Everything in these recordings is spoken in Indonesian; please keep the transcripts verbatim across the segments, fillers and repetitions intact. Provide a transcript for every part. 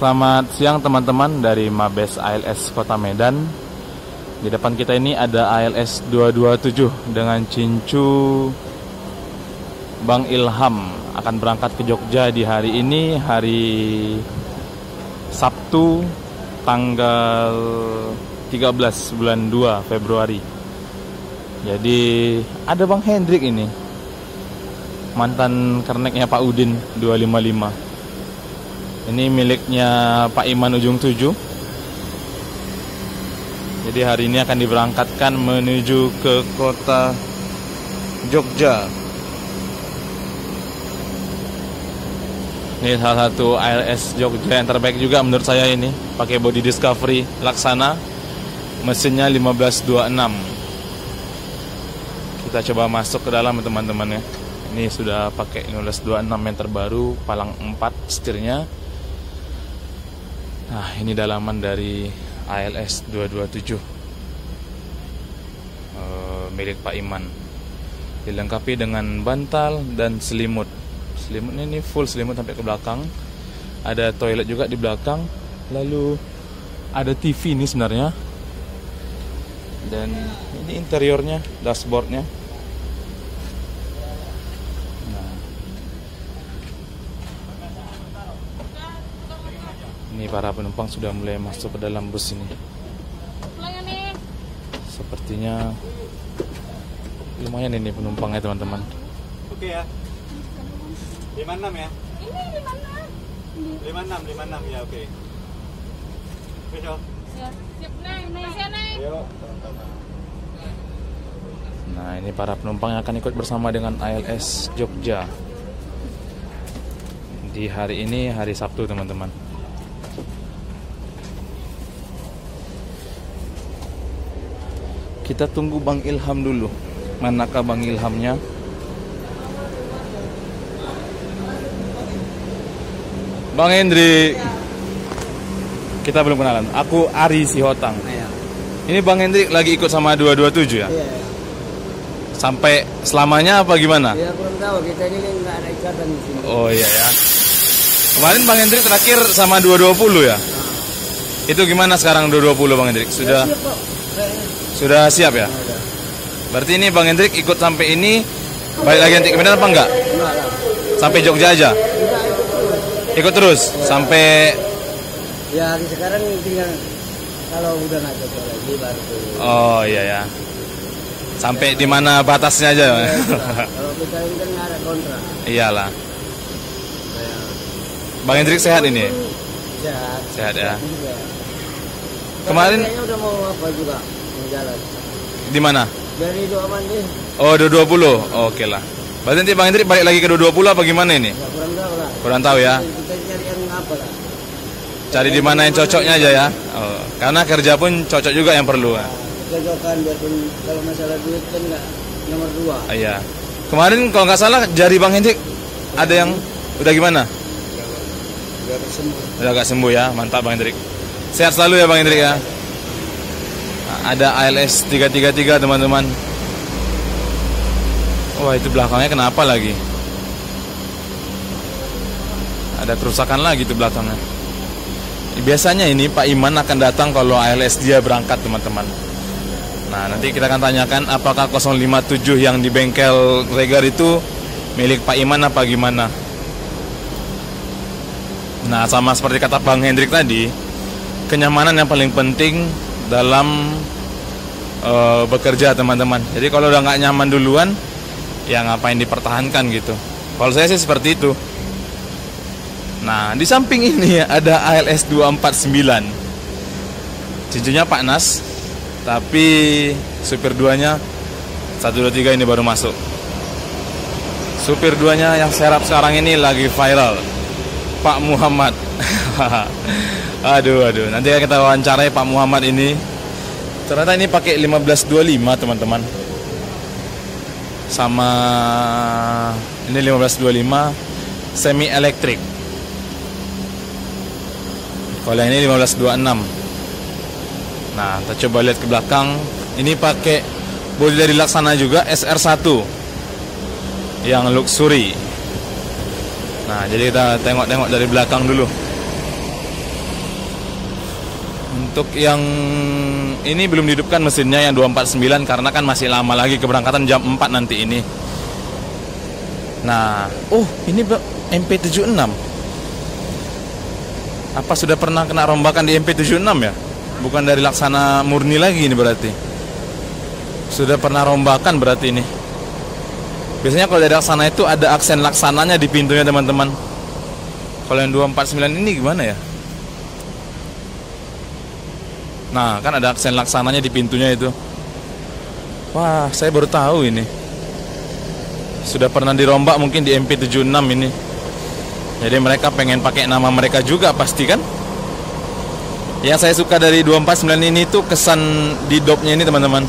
Selamat siang teman-teman dari Mabes A L S Kota Medan. Di depan kita ini ada A L S dua dua tujuh dengan cincu Bang Ilham, akan berangkat ke Jogja di hari ini, hari Sabtu tanggal tiga belas bulan dua Februari. Jadi ada Bang Hendrik ini, mantan kerneknya Pak Udin dua lima lima. Ini miliknya Pak Iman Ujung Tujuh. Jadi hari ini akan diberangkatkan menuju ke kota Jogja. Ini salah satu A L S Jogja yang terbaik juga menurut saya ini. Pakai body Discovery Laksana, mesinnya lima belas dua puluh enam. Kita coba masuk ke dalam teman-teman ya. Ini sudah pakai lima belas dua puluh enam yang terbaru, palang empat setirnya. Nah, ini dalaman dari A L S dua dua tujuh e, milik Pak Iman. Dilengkapi dengan bantal dan selimut. Selimutnya ini full selimut sampai ke belakang. Ada toilet juga di belakang. Lalu ada T V ini sebenarnya. Dan ini interiornya, dashboardnya. Ini para penumpang sudah mulai masuk ke dalam bus ini. Sepertinya lumayan ini penumpangnya teman-teman. Oke ya. lima puluh enam ya. Ini lima puluh enam. lima puluh enam ya, oke. Besok. Siap naik, naik. Nah, ini para penumpang yang akan ikut bersama dengan A L S Jogja. Di hari ini hari Sabtu teman-teman. Kita tunggu Bang Ilham dulu. Manakah Bang Ilhamnya? Bang Hendri. Kita belum kenalan. Aku Ari Sihotang. Ini Bang Hendri lagi ikut sama dua dua tujuh ya? Iya. Sampai selamanya apa gimana? Iya, belum tahu. Kita ini nggak ada ikatan di sini. Oh iya ya. Kemarin Bang Hendri terakhir sama dua dua nol ya? Itu gimana sekarang dua dua nol Bang Hendri? Sudah... Sudah siap ya? Berarti ini Bang Hendrik ikut sampai ini, balik lagi nanti ke Medan apa enggak? Sampai Jogja aja? Ikut terus? Sampai... Ya sekarang tinggal kalau udah nggak Jogja lagi baru... Oh iya ya. Sampai di mana batasnya aja? Kalau kita udah nggak ada kontrak. Iyalah. Bang Hendrik sehat ini? Sehat. Sehat ya? Kemarin udah mau apa juga? Jalan. Di mana? Dari dua dua nol. Oh, dua dua nol. Oke lah. Berarti nanti Bang Hendri balik lagi ke dua dua nol apa gimana ini? Ya, kurang tahu lah. Kurang tahu ya. Kita cari yang apa lah. Cari di mana yang cocoknya aja ya. Oh, karena kerja pun cocok juga yang perlu. Nah, cocokan biarpun kalau masalah duit kan enggak nomor dua. Ah, iya. Kemarin kalau nggak salah jari Bang Hendri ada yang udah gimana? Udah agak sembuh. Udah agak sembuh ya. Mantap Bang Hendri. Sehat selalu ya Bang Hendri ya. Ada A L S tiga tiga tiga teman-teman. Wah, itu belakangnya kenapa lagi? Ada kerusakan lagi itu belakangnya. Biasanya ini Pak Iman akan datang kalau A L S dia berangkat teman-teman. Nah, nanti kita akan tanyakan apakah nol lima tujuh yang di bengkel Regar itu milik Pak Iman apa gimana. Nah, sama seperti kata Bang Hendrik tadi, kenyamanan yang paling penting dalam uh, bekerja teman-teman. Jadi kalau udah nggak nyaman duluan, ya ngapain dipertahankan gitu. Kalau saya sih seperti itu. Nah, di samping ini ada A L S dua empat sembilan. Cincunya Pak Nas, tapi supir duanya satu dua tiga ini baru masuk. Supir duanya yang serap sekarang ini lagi viral, Pak Muhammad. Aduh, aduh. Nanti kita wawancarai Pak Muhammad ini. Ternyata ini pakai lima belas dua puluh lima, teman-teman. Sama ini lima belas dua puluh lima semi elektrik. Kalau ini lima belas dua puluh enam. Nah, kita coba lihat ke belakang. Ini pakai bodi dari Laksana juga, S R satu. Yang luxury. Nah, jadi kita tengok-tengok dari belakang dulu. Untuk yang ini belum dihidupkan mesinnya yang dua empat sembilan karena kan masih lama lagi keberangkatan jam empat nanti ini. Nah, oh ini M P tujuh enam. Apa sudah pernah kena rombakan di M P tujuh enam ya? Bukan dari Laksana murni lagi ini berarti. Sudah pernah rombakan berarti ini. Biasanya kalau dari Laksana itu ada aksen Laksananya di pintunya teman-teman. Kalau yang dua empat sembilan ini gimana ya? Nah, kan ada aksen Laksananya di pintunya itu. Wah, saya baru tahu ini. Sudah pernah dirombak mungkin di M P tujuh enam ini. Jadi mereka pengen pakai nama mereka juga pasti kan. Yang saya suka dari dua empat sembilan ini tuh kesan di dopnya ini teman-teman.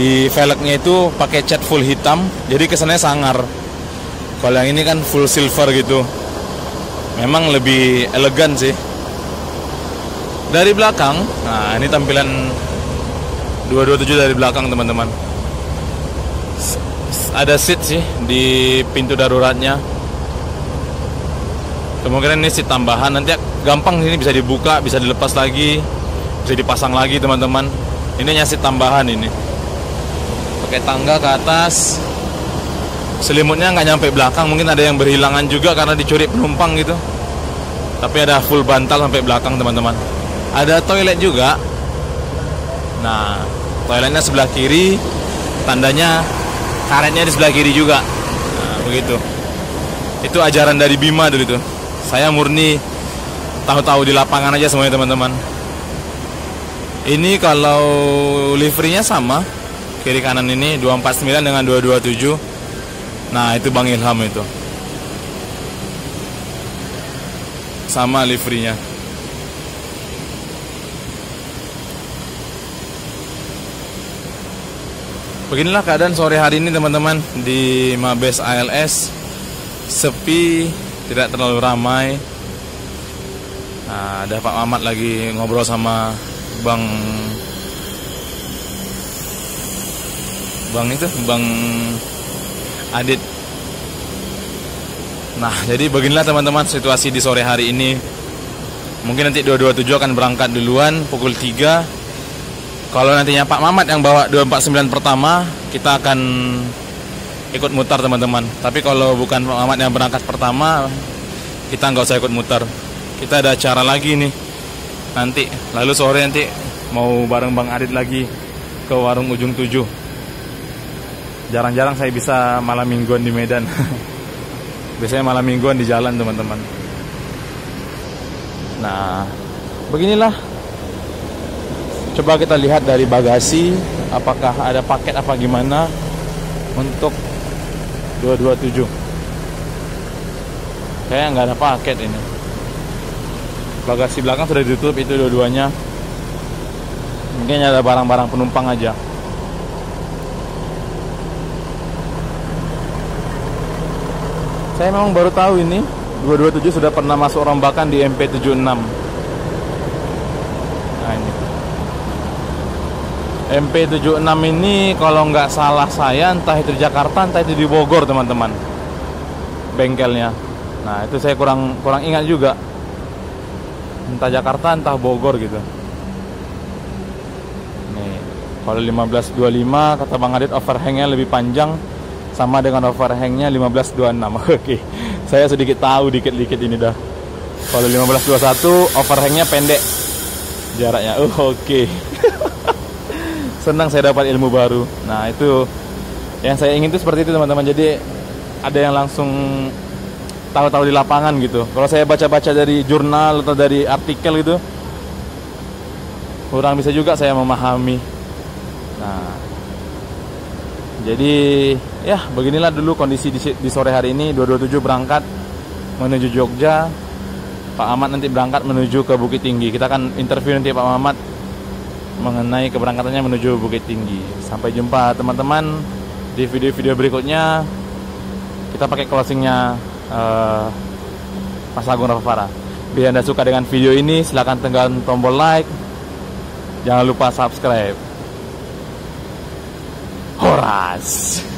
Di velgnya itu pakai cat full hitam, jadi kesannya sangar. Kalau yang ini kan full silver gitu. Memang lebih elegan sih. Dari belakang, nah ini tampilan dua dua tujuh dari belakang teman-teman. Ada seat sih di pintu daruratnya. Kemungkinan ini seat tambahan, nanti gampang ini bisa dibuka, bisa dilepas lagi, bisa dipasang lagi teman-teman. Ini hanya seat tambahan ini. Pakai tangga ke atas. Selimutnya nggak nyampe belakang, mungkin ada yang berhilangan juga karena dicuri penumpang gitu. Tapi ada full bantal sampai belakang teman-teman. Ada toilet juga. Nah, toiletnya sebelah kiri. Tandanya karetnya di sebelah kiri juga. Nah, begitu. Itu ajaran dari Bima dulu itu. Saya murni tahu-tahu di lapangan aja semuanya teman-teman. Ini kalau liverynya sama. Kiri kanan ini dua empat sembilan dengan dua dua tujuh. Nah, itu Bang Ilham itu. Sama liverynya. Beginilah keadaan sore hari ini teman-teman di Mabes A L S. Sepi, tidak terlalu ramai. Nah, ada Pak Mamat lagi ngobrol sama Bang Bang itu, Bang Adit. Nah, jadi beginilah teman-teman situasi di sore hari ini. Mungkin nanti dua dua tujuh akan berangkat duluan pukul tiga. Kalau nantinya Pak Mamat yang bawa dua empat sembilan pertama, kita akan ikut mutar teman-teman. Tapi kalau bukan Pak Mamat yang berangkat pertama, kita nggak usah ikut mutar. Kita ada acara lagi nih nanti. Lalu sore nanti mau bareng Bang Adit lagi ke warung Ujung Tujuh. Jarang-jarang saya bisa malam mingguan di Medan. Biasanya malam mingguan di jalan teman-teman. Nah, beginilah. Coba kita lihat dari bagasi, apakah ada paket apa gimana untuk dua dua tujuh. Kayaknya nggak ada paket ini. Bagasi belakang sudah ditutup itu dua-duanya. Mungkin ada barang-barang penumpang aja. Saya memang baru tahu ini, dua dua tujuh sudah pernah masuk rombakan di M P tujuh enam. Nah ini. M P tujuh enam ini kalau nggak salah saya entah itu di Jakarta entah itu di Bogor teman-teman bengkelnya. Nah itu saya kurang kurang ingat juga, entah Jakarta entah Bogor gitu. Nih kalau lima belas dua puluh lima kata Bang Adit overhangnya lebih panjang sama dengan overhangnya lima belas dua puluh enam. Oke, saya sedikit tahu dikit-dikit ini dah. Kalau lima belas dua puluh satu overhangnya pendek jaraknya. Uh, oke. Okay. Senang saya dapat ilmu baru. Nah itu yang saya ingin tuh seperti itu teman-teman. Jadi ada yang langsung tahu-tahu di lapangan gitu. Kalau saya baca-baca dari jurnal atau dari artikel gitu, kurang bisa juga saya memahami. Nah jadi ya beginilah dulu kondisi di sore hari ini. Dua dua tujuh berangkat menuju Jogja. Pak Ahmad nanti berangkat menuju ke Bukit Tinggi. Kita akan interview nanti Pak Muhammad mengenai keberangkatannya menuju Bukit Tinggi. Sampai jumpa teman-teman di video-video berikutnya. Kita pakai closingnya uh, Pasal Agung Rafa Para. Bila Anda suka dengan video ini, silahkan tekan tombol like. Jangan lupa subscribe. Horas.